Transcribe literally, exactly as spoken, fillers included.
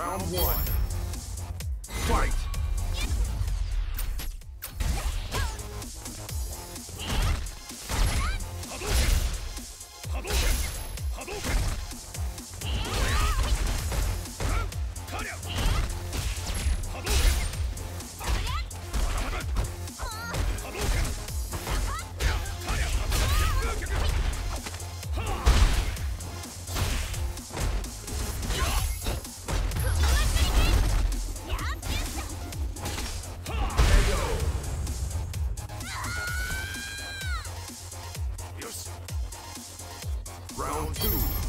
Round one. Fight! Round two.